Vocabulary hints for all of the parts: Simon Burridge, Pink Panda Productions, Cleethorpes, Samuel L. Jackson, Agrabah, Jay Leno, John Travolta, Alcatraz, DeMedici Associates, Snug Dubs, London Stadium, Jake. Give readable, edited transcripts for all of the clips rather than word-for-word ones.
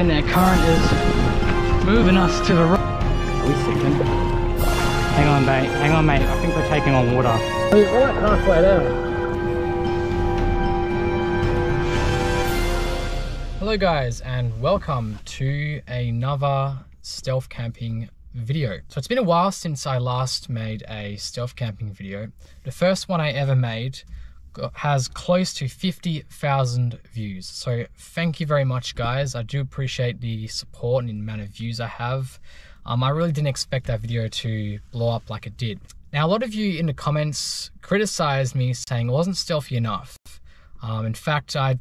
and that current is moving us to the right. Wait a second. Hang on, mate. Hang on, mate. I think we're taking on water. We're right halfway down. Hello, guys, and welcome to another stealth camping video. So it's been a while since I last made a stealth camping video. The first one I ever made has close to 50,000 views. So thank you very much, guys. I do appreciate the support and the amount of views I have. I really didn't expect that video to blow up like it did. Now, a lot of you in the comments criticized me saying it wasn't stealthy enough. In fact, I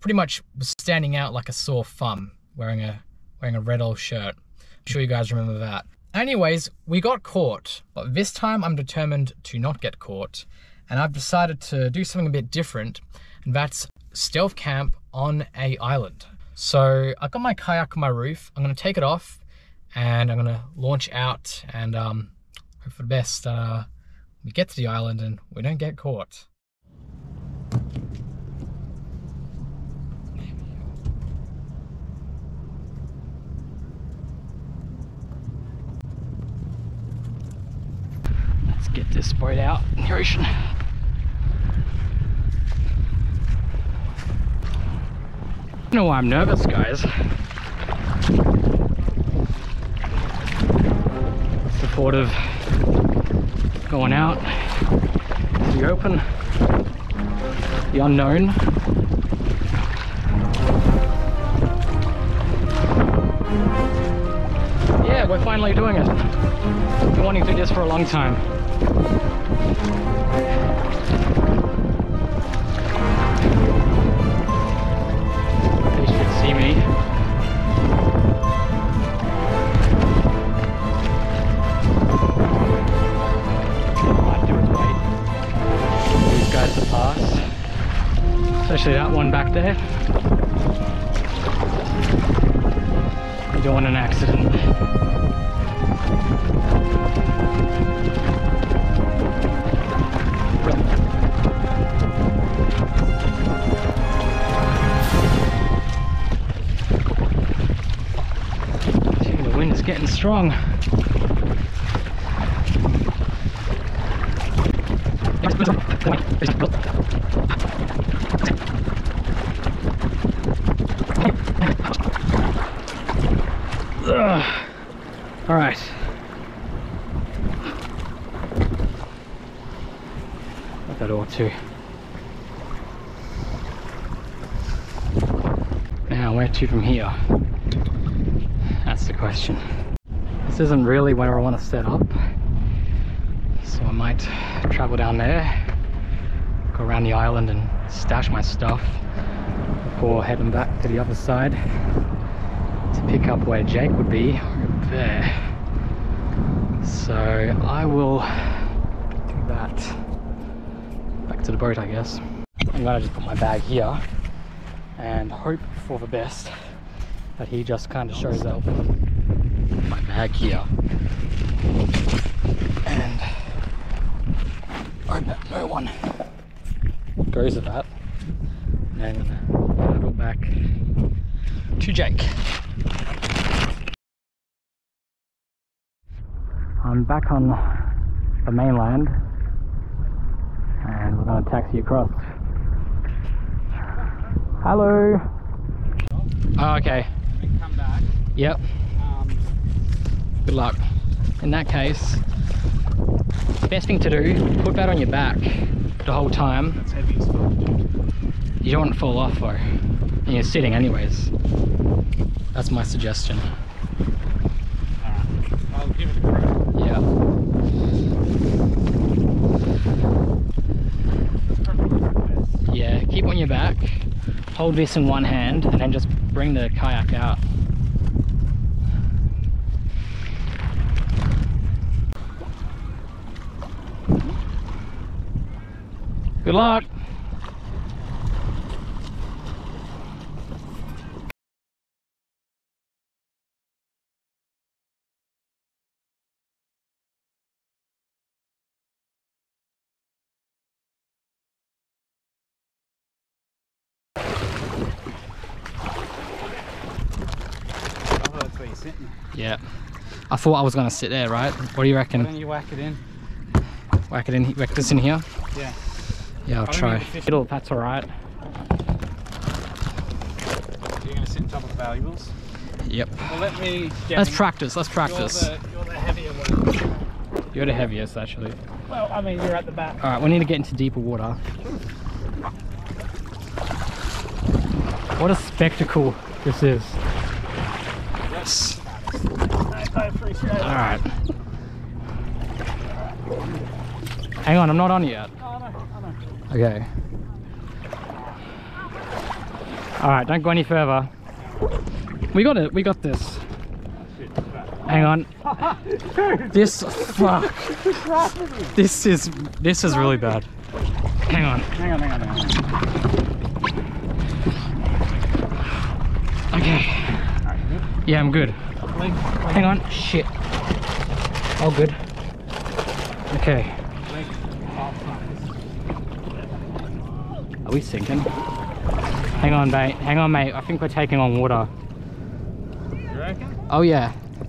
pretty much was standing out like a sore thumb wearing a red old shirt. I'm sure you guys remember that. Anyways, we got caught, but this time I'm determined to not get caught. And I've decided to do something a bit different, and that's stealth camp on a island. So I've got my kayak on my roof. I'm gonna take it off and I'm gonna launch out and hope for the best. We get to the island and we don't get caught. Let's get this boat out in the ocean. I don't know why I'm nervous, guys. Supportive going out to the open, the unknown. Yeah, we're finally doing it. I've been wanting to do this for a long time. See me. All I do is wait. These guys to pass, especially that one back there. You don't want an accident. Getting strong. All right. Got that all too. Now, where to from here? That's the question. This isn't really where I want to set up, so I might travel down there, go around the island and stash my stuff before heading back to the other side to pick up where Jake would be there. So I will do that. Back to the boat, I guess. I'm gonna just put my bag here and hope for the best that he just kind of shows up. My bag here, and hope that no one goes with that, and paddle back to Jake. I'm back on the mainland, and we're going to taxi across. Hello. Oh, okay. Come back. Yep. Good luck. In that case, best thing to do, put that on your back the whole time. That's heavy as fuck, dude. You don't want to fall off though. And you're sitting anyways. That's my suggestion. Alright, I'll give it a crack. Yeah. Yeah, keep on your back. Hold this in one hand and then just bring the kayak out. Good luck. that's it. Yeah. I thought I was going to sit there, right? What do you reckon? Why don't you whack it in? Whack it in, whack this in here? Yeah. Yeah, I'll try. It'll, that's alright. You're going to sit on top of the valuables? Yep. Well, let me get let's practice. You're the heavier one. You're the heaviest, actually. Well, I mean, you're at the back. Alright, we need to get into deeper water. What a spectacle this is. Yes. Alright. Hang on, I'm not on yet. Okay. Alright, don't go any further. We got it, we got this. Hang on. This, fuck. This is really bad. Hang on. Hang on. Okay. Yeah, I'm good. Hang on. Shit. All good. Okay. Are we sinking? Hang on, mate. Hang on, mate. I think we're taking on water. You reckon? Oh, yeah. What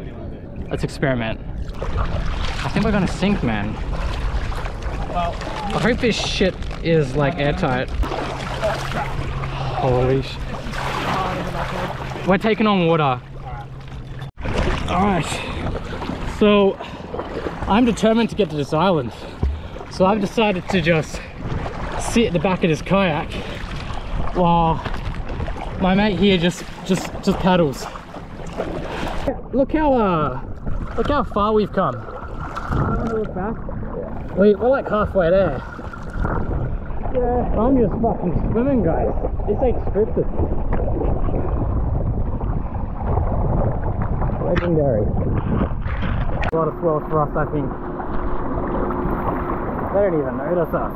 do you want to do? Let's experiment. I think we're gonna sink, man. Well, I hope this shit is like airtight. Holy shit. We're taking on water. Alright. So, I'm determined to get to this island. So I've decided to just sit at the back of this kayak while my mate here just paddles. Look how far we've come. We're like halfway there. Yeah, I'm just fucking swimming, guys. This ain't scripted. Legendary. A lot of swells for us, I think. They don't even notice us. Well,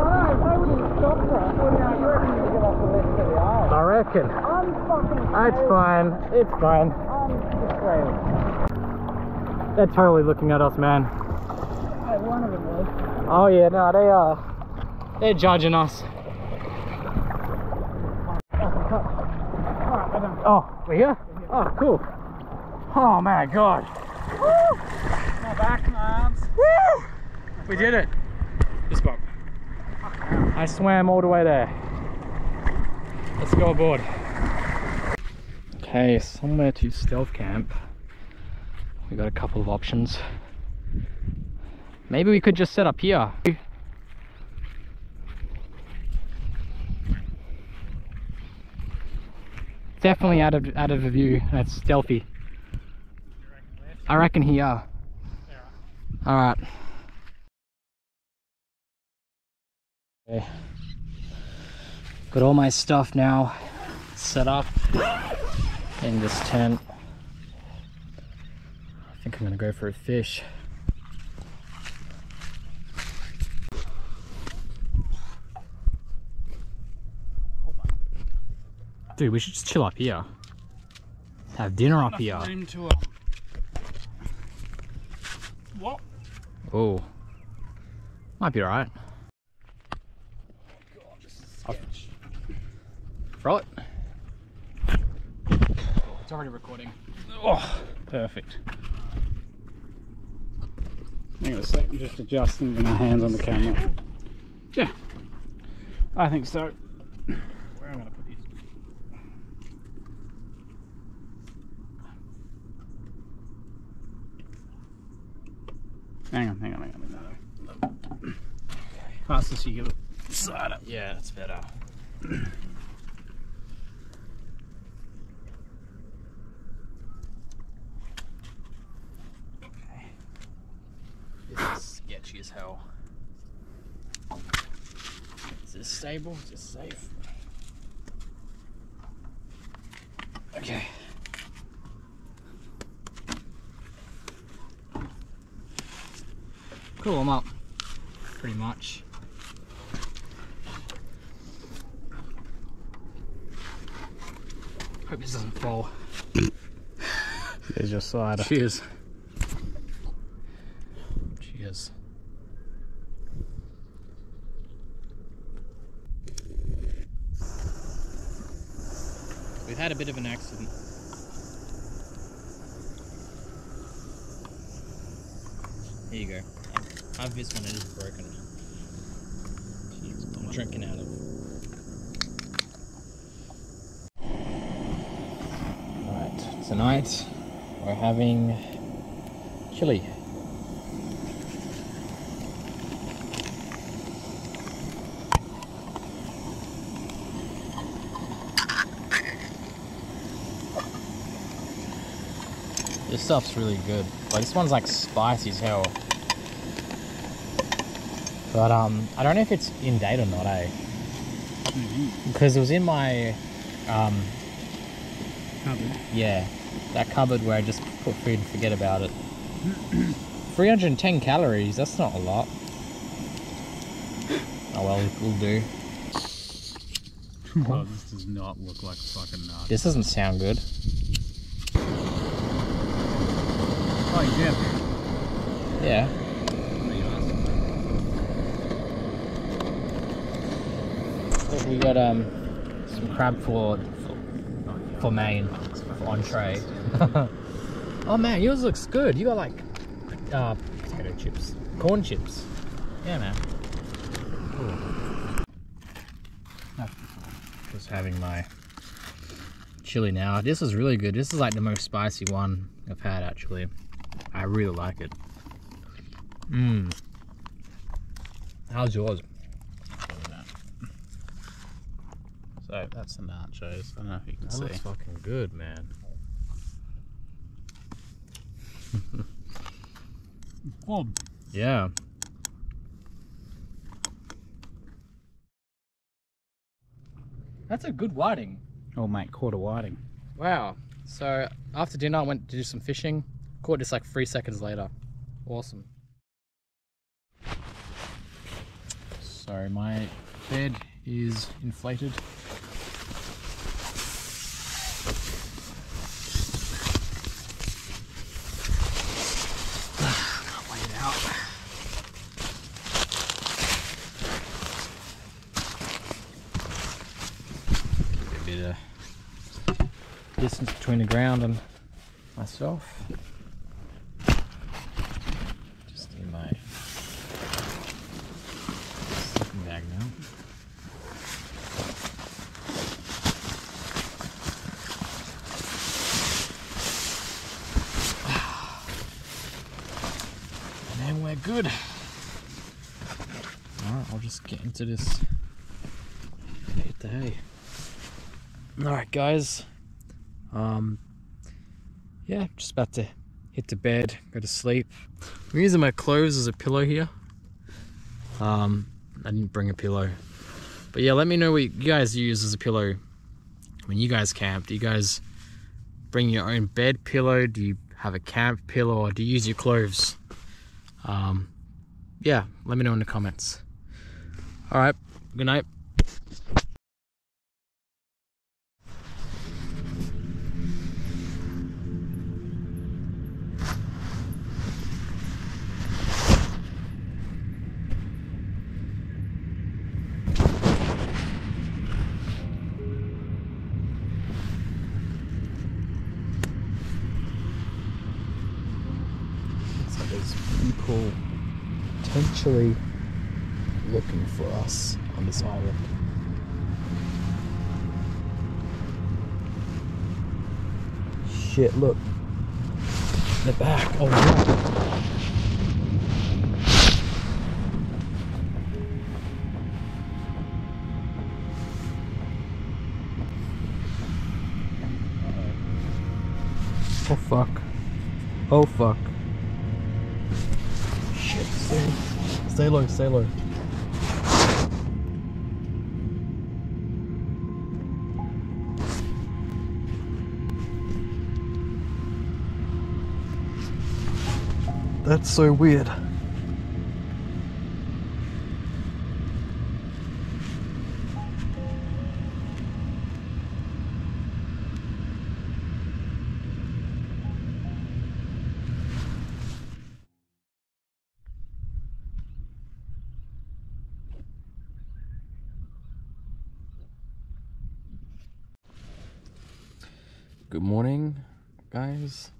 I know, if they would have stopped us, wouldn't I reckon you'd get off the left of the island? I reckon. I'm fucking crazy. It's fine. It's fine. I'm just crazy. They're totally looking at us, man. Hey, one of them was. Oh yeah, no, they are. They're judging us. Oh, we're here? Oh, cool. Oh my god. Woo! My back, my arms. Woo! We did it. This bump. I swam all the way there. Let's go aboard. Okay, somewhere to stealth camp. We got a couple of options. Maybe we could just set up here. Definitely out of the view. That's stealthy. I reckon here. All right. Okay. Got all my stuff now set up in this tent. I think I'm gonna go for a fish. Dude, we should just chill up here. Have dinner up here. What? Oh. Might be alright. Oh god, this is sketch. Throw it. Oh, it's already recording. Oh, perfect. Hang on a sec, I'm just adjusting my hands on the camera. Yeah. I think so. Where am I? Hang on. Fastest you give it. Side up. Yeah, that's better. Okay. This is sketchy as hell. Is this stable? Is this safe? Okay. Cool, I'm up, pretty much. Hope this doesn't fall. There's your cider. Cheers. Cheers. We've had a bit of an accident. There you go. I have this one, it is broken. Jeez, I'm drinking out of it. Alright, tonight we're having chili. This stuff's really good. Like, this one's like spicy as hell. But I don't know if it's in date or not, eh? Mm-hmm. Because it was in my cupboard. Yeah, that cupboard where I just put food and forget about it. 310 calories. That's not a lot. Oh well, we'll do. Oh, this does not look like fucking nuts. This doesn't sound good. Oh, yeah. Yeah. Look, we got some crab for main, for entree. Oh man, yours looks good. You got like potato chips, corn chips. Yeah, man. Ooh. Just having my chili now. This is really good. This is like the most spicy one I've had actually. I really like it. Mmm. How's yours? So that's the nachos. I don't know if you can see. That looks fucking good, man. Oh. Yeah. That's a good whiting. Oh mate, caught a whiting. Wow. So after dinner I went to do some fishing. Caught this like 3 seconds later. Awesome. Sorry, my bed is inflated. I'll weigh it out. Give it a bit of distance between the ground and myself. Good. Alright, I'll just get into this and eat the hay. Alright guys, yeah, just about to hit the bed, go to sleep. I'm using my clothes as a pillow here. I didn't bring a pillow. But yeah, let me know what you guys use as a pillow when you guys camp. Do you guys bring your own bed pillow? Do you have a camp pillow or do you use your clothes? Yeah, let me know in the comments. All right, good night. People potentially looking for us on this island. Shit, look. In the back. Oh no. Oh fuck. Oh fuck. Stay low, stay low. That's so weird. Good morning, guys.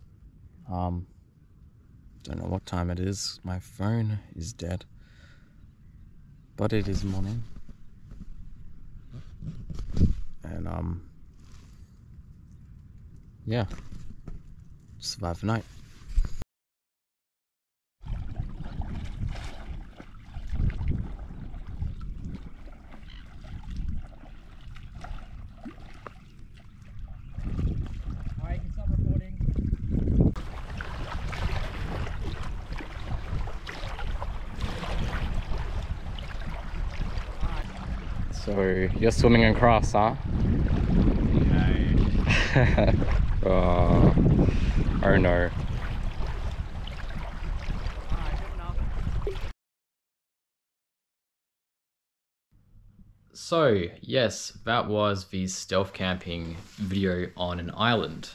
Don't know what time it is. My phone is dead, but it is morning, and yeah, survive the night. So you're swimming across, huh? No. Oh no. So yes, that was the stealth camping video on an island,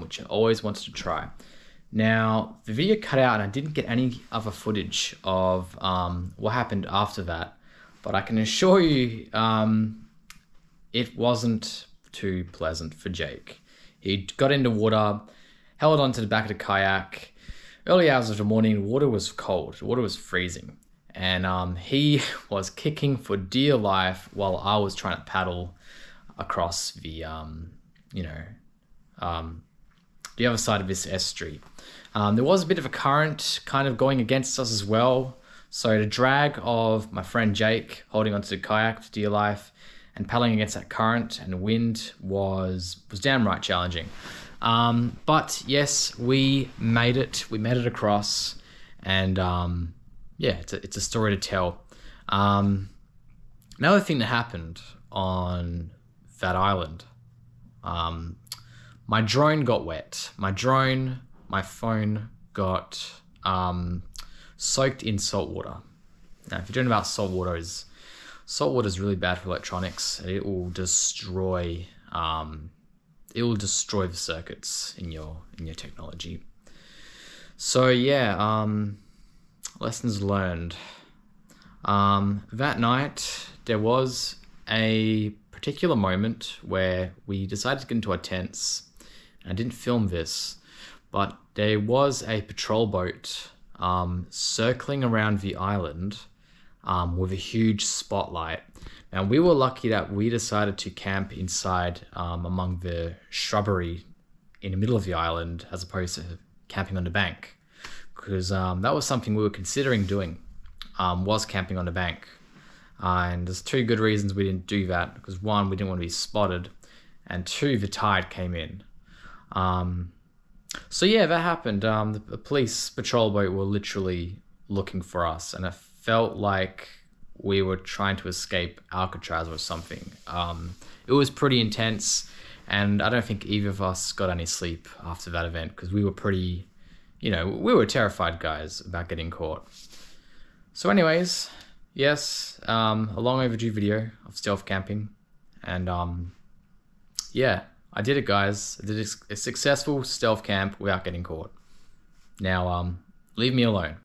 which I always wanted to try. Now the video cut out and I didn't get any other footage of what happened after that. But I can assure you, it wasn't too pleasant for Jake. He got into water, held onto the back of the kayak. Early hours of the morning, water was cold, the water was freezing. And he was kicking for dear life while I was trying to paddle across the, the other side of this estuary. There was a bit of a current kind of going against us as well. So the drag of my friend Jake holding onto the kayak for dear life and paddling against that current and wind was damn right challenging. But yes, we made it. We made it across, and yeah, it's a story to tell. Another thing that happened on that island, my drone got wet. My phone got soaked in salt water. Now, if you're talking about salt water is really bad for electronics. It will destroy, the circuits in your technology. So yeah, lessons learned. That night there was a particular moment where we decided to get into our tents. I didn't film this, but there was a patrol boat circling around the island with a huge spotlight. And we were lucky that we decided to camp inside among the shrubbery in the middle of the island as opposed to camping on the bank, because that was something we were considering doing, was camping on the bank. And there's two good reasons we didn't do that, because one, we didn't want to be spotted, and two, the tide came in. So yeah, that happened. The police patrol boat were literally looking for us, and it felt like we were trying to escape Alcatraz or something. It was pretty intense, and I don't think either of us got any sleep after that event, because we were pretty, we were terrified guys about getting caught. So anyways, yes, a long overdue video of stealth camping, and yeah. I did it, guys. I did a successful stealth camp without getting caught. Now, leave me alone.